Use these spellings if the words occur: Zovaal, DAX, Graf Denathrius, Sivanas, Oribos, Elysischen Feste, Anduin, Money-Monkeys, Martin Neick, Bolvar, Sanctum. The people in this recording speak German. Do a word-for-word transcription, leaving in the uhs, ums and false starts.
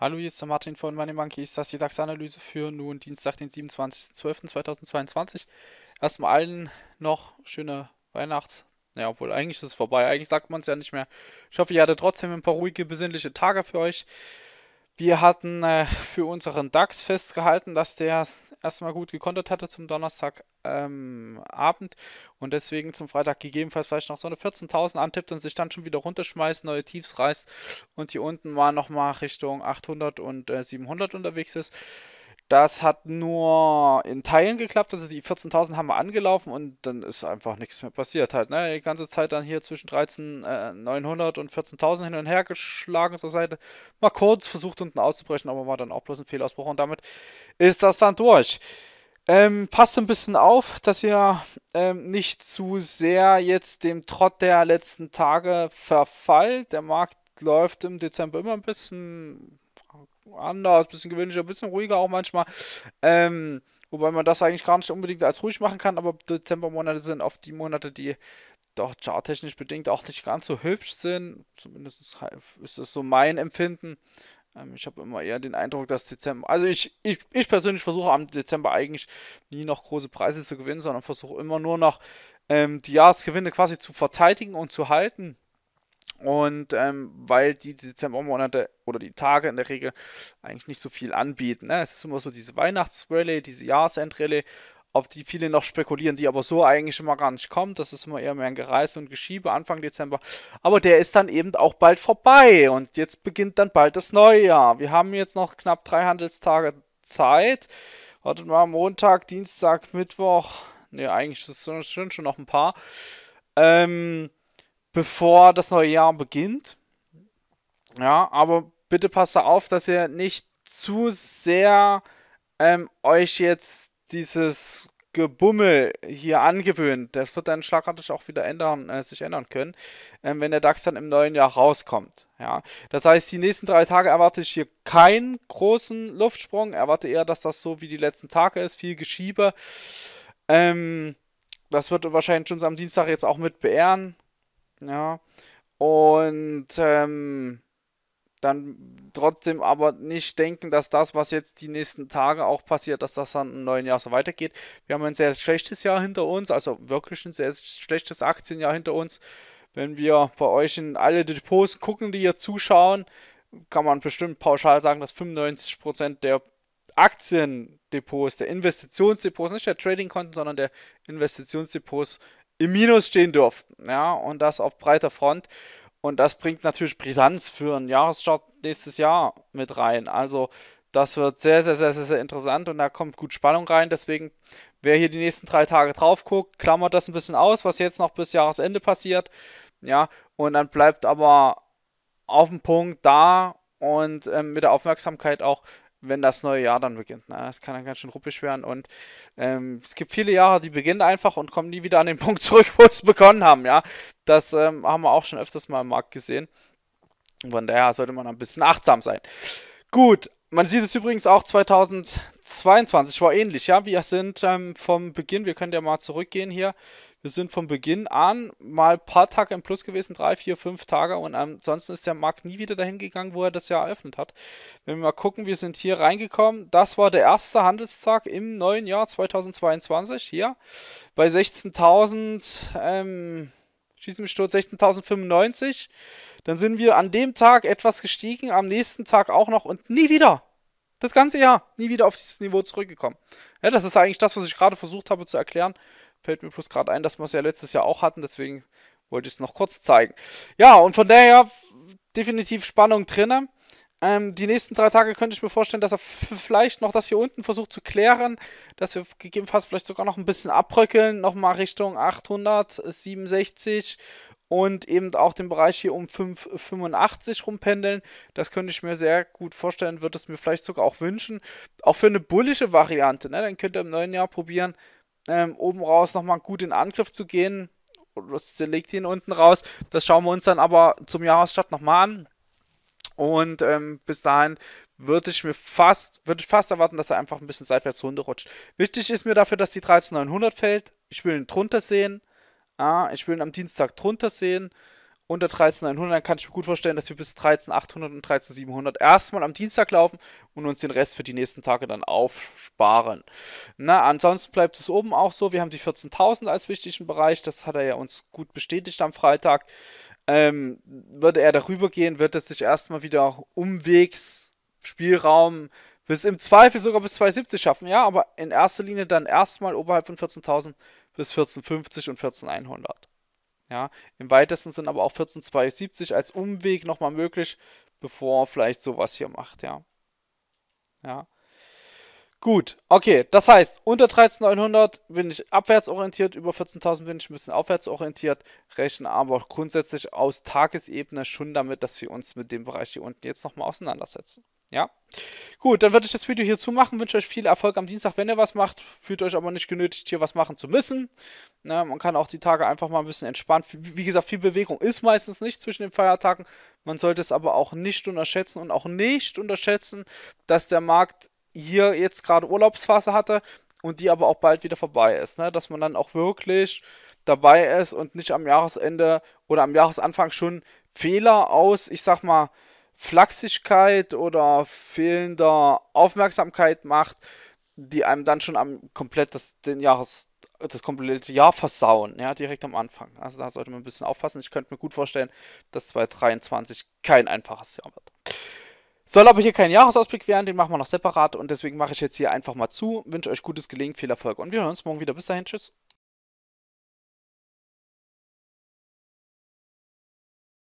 Hallo, hier ist der Martin von Money Monkeys, das ist die DAX-Analyse für nun Dienstag, den siebenundzwanzigsten zwölften zweitausendzweiundzwanzig. Erstmal allen noch schöne Weihnachts... Naja, obwohl eigentlich ist es vorbei, eigentlich sagt man es ja nicht mehr. Ich hoffe, ihr hattet trotzdem ein paar ruhige, besinnliche Tage für euch. Wir hatten äh, für unseren DAX festgehalten, dass der erstmal gut gekontert hatte zum Donnerstagabend ähm, und deswegen zum Freitag gegebenenfalls vielleicht noch so eine vierzehntausend antippt und sich dann schon wieder runterschmeißt, neue Tiefs reißt und hier unten mal nochmal Richtung achthundert und äh, siebenhundert unterwegs ist. Das hat nur in Teilen geklappt, also die vierzehntausend haben wir angelaufen und dann ist einfach nichts mehr passiert halt, ne? Die ganze Zeit dann hier zwischen dreizehntausendneunhundert und vierzehntausend hin und her geschlagen zur Seite. Mal kurz versucht unten auszubrechen, aber war dann auch bloß ein Fehlausbruch und damit ist das dann durch. Ähm, passt ein bisschen auf, dass ihr ähm, nicht zu sehr jetzt dem Trott der letzten Tage verfallt. Der Markt läuft im Dezember immer ein bisschen... anders, bisschen gewöhnlicher, bisschen ruhiger auch manchmal, ähm, wobei man das eigentlich gar nicht unbedingt als ruhig machen kann, aber Dezembermonate sind oft die Monate, die doch charttechnisch bedingt auch nicht ganz so hübsch sind, zumindest ist das so mein Empfinden. Ähm, ich habe immer eher den Eindruck, dass Dezember, also ich, ich, ich persönlich versuche am Dezember eigentlich nie noch große Preise zu gewinnen, sondern versuche immer nur noch ähm, die Jahresgewinne quasi zu verteidigen und zu halten. Und ähm, weil die Dezembermonate oder die Tage in der Regel eigentlich nicht so viel anbieten. Ne? Es ist immer so diese Weihnachtsrallye, diese Jahresendrallye, auf die viele noch spekulieren, die aber so eigentlich immer gar nicht kommt. Das ist immer eher mehr ein Gereiße und Geschiebe Anfang Dezember. Aber der ist dann eben auch bald vorbei und jetzt beginnt dann bald das neue Jahr. Wir haben jetzt noch knapp drei Handelstage Zeit. Wartet mal, Montag, Dienstag, Mittwoch. Ne, eigentlich sind schon, schon noch ein paar. Ähm... bevor das neue Jahr beginnt. Ja, aber bitte passt auf, dass ihr nicht zu sehr ähm, euch jetzt dieses Gebummel hier angewöhnt. Das wird dann schlagartig auch wieder ändern, äh, sich ändern können, ähm, wenn der DAX dann im neuen Jahr rauskommt. Ja, das heißt, die nächsten drei Tage erwarte ich hier keinen großen Luftsprung. Erwarte eher, dass das so wie die letzten Tage ist. Viel Geschiebe. Ähm, das wird wahrscheinlich schon am Dienstag jetzt auch mit beehren. Ja, und ähm, dann trotzdem aber nicht denken, dass das, was jetzt die nächsten Tage auch passiert, dass das dann im neuen Jahr so weitergeht. Wir haben ein sehr schlechtes Jahr hinter uns, also wirklich ein sehr schlechtes Aktienjahr hinter uns. Wenn wir bei euch in alle Depots gucken, die hier zuschauen, kann man bestimmt pauschal sagen, dass fünfundneunzig Prozent der Aktiendepots, der Investitionsdepots, nicht der Trading-Konten, sondern der Investitionsdepots, im Minus stehen durften, ja, und das auf breiter Front, und das bringt natürlich Brisanz für einen Jahresstart nächstes Jahr mit rein, also das wird sehr, sehr, sehr, sehr, sehr interessant und da kommt gut Spannung rein, deswegen, wer hier die nächsten drei Tage drauf guckt, klammert das ein bisschen aus, was jetzt noch bis Jahresende passiert, ja, und dann bleibt aber auf dem Punkt da und ähm, mit der Aufmerksamkeit auch, wenn das neue Jahr dann beginnt. Na, das kann dann ganz schön ruppig werden und ähm, es gibt viele Jahre, die beginnen einfach und kommen nie wieder an den Punkt zurück, wo sie begonnen haben, ja. Das ähm, haben wir auch schon öfters mal im Markt gesehen. Von daher sollte man ein bisschen achtsam sein. Gut, man sieht es übrigens auch zweitausendzweiundzwanzig war ähnlich, ja. Wir sind ähm, vom Beginn, wir können ja mal zurückgehen hier, wir sind vom Beginn an mal ein paar Tage im Plus gewesen, drei, vier, fünf Tage und ansonsten ist der Markt nie wieder dahin gegangen, wo er das Jahr eröffnet hat. Wenn wir mal gucken, wir sind hier reingekommen, das war der erste Handelstag im neuen Jahr zweitausendzweiundzwanzig, hier bei sechzehntausend, ähm, schießen mich tot, sechzehntausendfünfundneunzig, dann sind wir an dem Tag etwas gestiegen, am nächsten Tag auch noch und nie wieder. Das ganze Jahr nie wieder auf dieses Niveau zurückgekommen. Ja, das ist eigentlich das, was ich gerade versucht habe zu erklären. Fällt mir bloß gerade ein, dass wir es ja letztes Jahr auch hatten, deswegen wollte ich es noch kurz zeigen. Ja, und von daher definitiv Spannung drin. Ähm, die nächsten drei Tage könnte ich mir vorstellen, dass er vielleicht noch das hier unten versucht zu klären, dass wir gegebenenfalls vielleicht sogar noch ein bisschen abbröckeln, nochmal Richtung achthundertsiebenundsechzig und eben auch den Bereich hier um fünf Komma fünfundachtzig rumpendeln. Das könnte ich mir sehr gut vorstellen, würde es mir vielleicht sogar auch wünschen. Auch für eine bullische Variante, ne? Dann könnt ihr im neuen Jahr probieren, Ähm, oben raus nochmal gut in Angriff zu gehen. Das legt ihn unten raus. Das schauen wir uns dann aber zum Jahresstart nochmal an. Und ähm, bis dahin würde ich mir fast, würde ich fast erwarten, dass er einfach ein bisschen seitwärts runterrutscht. Wichtig ist mir dafür, dass die dreizehntausendneunhundert fällt. Ich will ihn drunter sehen. Ah, ich will ihn am Dienstag drunter sehen. Unter dreizehn einhundert kann ich mir gut vorstellen, dass wir bis dreizehn achthundert und dreizehn siebenhundert erstmal am Dienstag laufen und uns den Rest für die nächsten Tage dann aufsparen. Na, ansonsten bleibt es oben auch so. Wir haben die vierzehntausend als wichtigen Bereich. Das hat er ja uns gut bestätigt am Freitag. Ähm, würde er darüber gehen, wird er sich erstmal wieder umwegs Spielraum bis im Zweifel sogar bis zweihundertsiebzig schaffen. Ja, aber in erster Linie dann erstmal oberhalb von vierzehntausend bis vierzehn fünfzig und vierzehn einhundert. Ja, im weitesten sind aber auch vierzehn zweihundertsiebzig als Umweg nochmal möglich, bevor er vielleicht sowas hier macht, ja. Ja. Gut, okay, das heißt, unter dreizehn neunhundert bin ich abwärts orientiert, über vierzehntausend bin ich ein bisschen aufwärts orientiert, rechne aber auch grundsätzlich aus Tagesebene schon damit, dass wir uns mit dem Bereich hier unten jetzt nochmal auseinandersetzen. Ja, gut, dann würde ich das Video hier zumachen, wünsche euch viel Erfolg am Dienstag, wenn ihr was macht, fühlt euch aber nicht genötigt, hier was machen zu müssen, ne, man kann auch die Tage einfach mal ein bisschen entspannen, wie gesagt, viel Bewegung ist meistens nicht zwischen den Feiertagen, man sollte es aber auch nicht unterschätzen und auch nicht unterschätzen, dass der Markt hier jetzt gerade Urlaubsphase hatte und die aber auch bald wieder vorbei ist, ne, dass man dann auch wirklich dabei ist und nicht am Jahresende oder am Jahresanfang schon Fehler aus, ich sag mal, Flachsigkeit oder fehlender Aufmerksamkeit macht, die einem dann schon am komplett das, den Jahres, das komplette Jahr versauen, ja, direkt am Anfang. Also da sollte man ein bisschen aufpassen. Ich könnte mir gut vorstellen, dass zweitausenddreiundzwanzig kein einfaches Jahr wird. Soll aber hier kein Jahresausblick werden, den machen wir noch separat und deswegen mache ich jetzt hier einfach mal zu. Wünsche euch gutes Gelingen, viel Erfolg und wir hören uns morgen wieder. Bis dahin, tschüss.